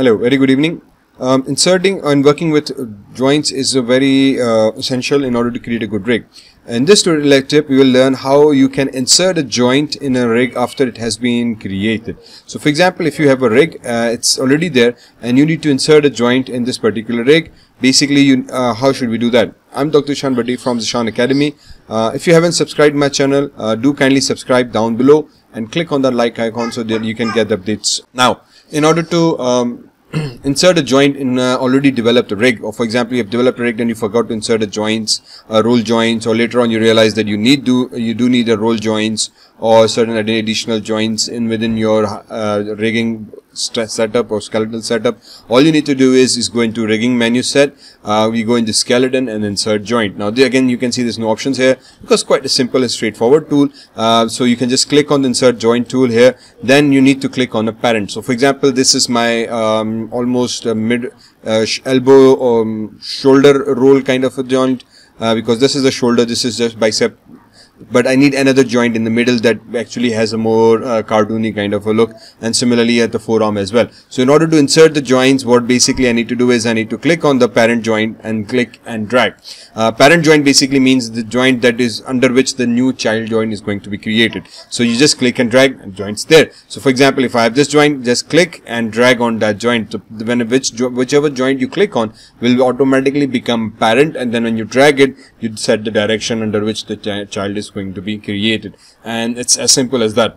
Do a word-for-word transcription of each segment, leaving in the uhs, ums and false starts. Hello, very good evening. Um, inserting and working with joints is a very uh, essential in order to create a good rig. In this tutorial tip, we will learn how you can insert a joint in a rig after it has been created. So for example, if you have a rig, uh, it's already there and you need to insert a joint in this particular rig. Basically, you, uh, how should we do that? I'm Doctor Shan Bhatti from Zeeshan Academy. Uh, if you haven't subscribed my channel, uh, do kindly subscribe down below and click on that like icon so that you can get the updates. Now, in order to um, insert a joint in uh, already developed rig, or for example you have developed a rig and you forgot to insert a joints, uh, roll joints, or later on you realize that you need do you do need a roll joints or certain additional joints in within your uh, rigging setup or skeletal setup. All you need to do is, is go into rigging menu set, uh, we go into skeleton and insert joint. Now the, again you can see there's no options here because quite a simple and straightforward tool. Uh, so you can just click on the insert joint tool here, then you need to click on a parent. So for example, this is my um, almost uh, mid uh, sh elbow or um, shoulder roll kind of a joint, uh, because this is the shoulder, this is just bicep. But I need another joint in the middle that actually has a more uh, cartoony kind of a look, and similarly at the forearm as well. So in order to insert the joints, what basically I need to do is I need to click on the parent joint and click and drag. Uh, parent joint basically means the joint that is under which the new child joint is going to be created. So you just click and drag and joint's there. So for example, if I have this joint, just click and drag on that joint. So when which jo whichever joint you click on will automatically become parent, and then when you drag it, you set the direction under which the ch child is going to be created, and it's as simple as that.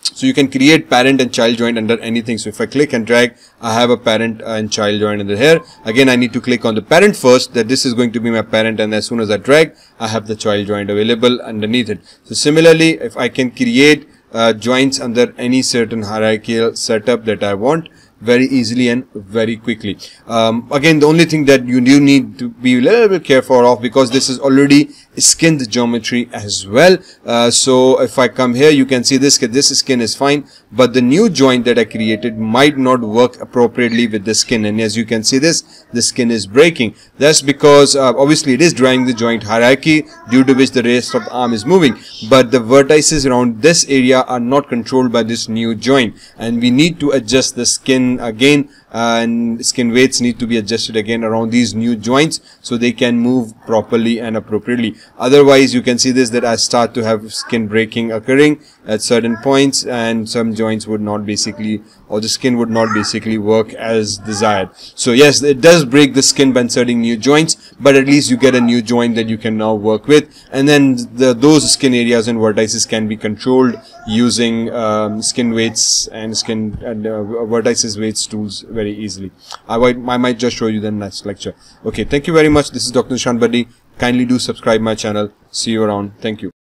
So you can create parent and child joint under anything. So if I click and drag, I have a parent and child joint under here. Again, I need to click on the parent first, that this is going to be my parent, and as soon as I drag, I have the child joint available underneath it. So similarly, if I can create uh, joints under any certain hierarchical setup that I want very easily and very quickly. Um, again, the only thing that you do need to be a little bit careful of, because this is already skinned geometry as well. Uh, so if I come here, you can see this this skin is fine, but the new joint that I created might not work appropriately with the skin, and as you can see this, the skin is breaking. That's because uh, obviously it is drawing the joint hierarchy, due to which the rest of the arm is moving, but the vertices around this area are not controlled by this new joint, and we need to adjust the skin again, uh, and skin weights need to be adjusted again around these new joints so they can move properly and appropriately. Otherwise, you can see this, that I start to have skin breaking occurring at certain points, and some joints would not basically, or the skin would not basically work as desired. So yes, it does break the skin by inserting new joints, but at least you get a new joint that you can now work with, and then the, those skin areas and vertices can be controlled using um, skin weights and skin and uh, vertices weights tools very easily. I might, I might just show you the next lecture. Okay, thank you very much. This is Doctor Shan Bhatti. Kindly do subscribe my channel. See you around. Thank you.